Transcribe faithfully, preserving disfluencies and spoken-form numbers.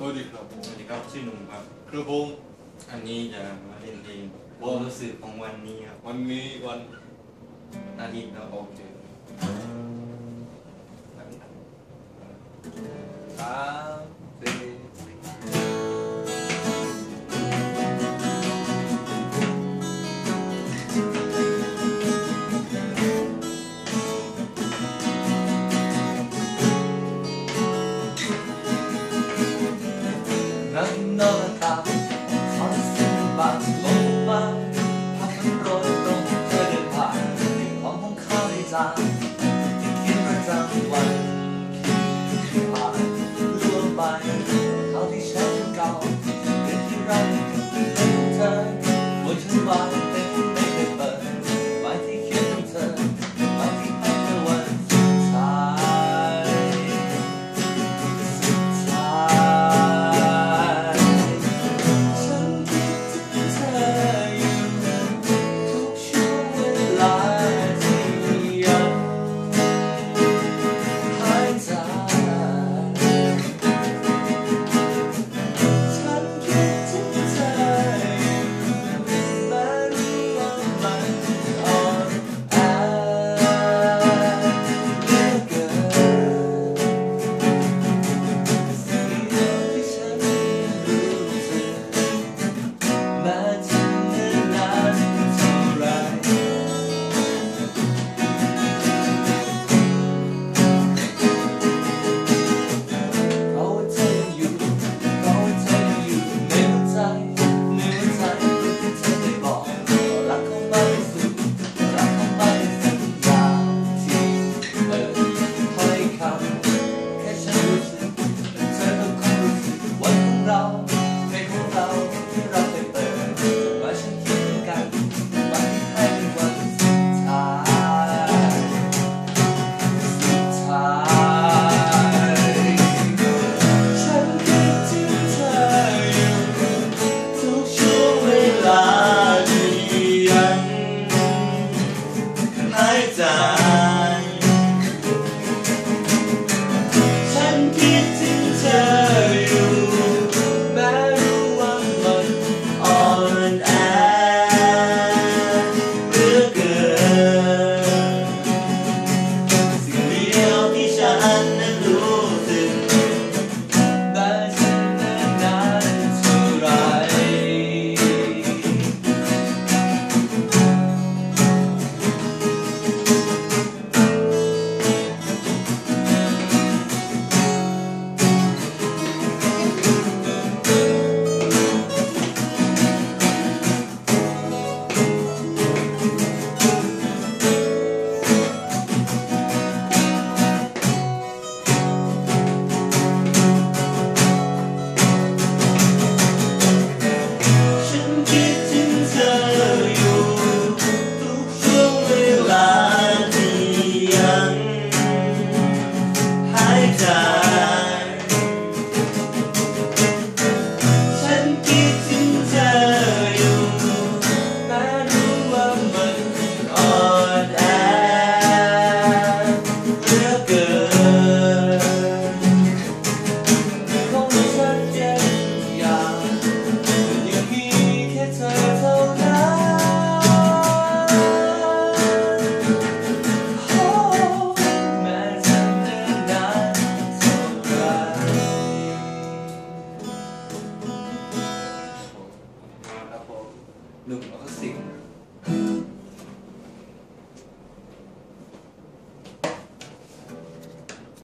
สวัสดีครับสวัสดีครับชื่อหนุ่มครับคือผมอันนี้จะมาเล่นเพลงความรู้สึกของวันนี้ครับวันนี้วันอาทิตย์เราออกเจอหนึ่งแล้วก็สิ่ง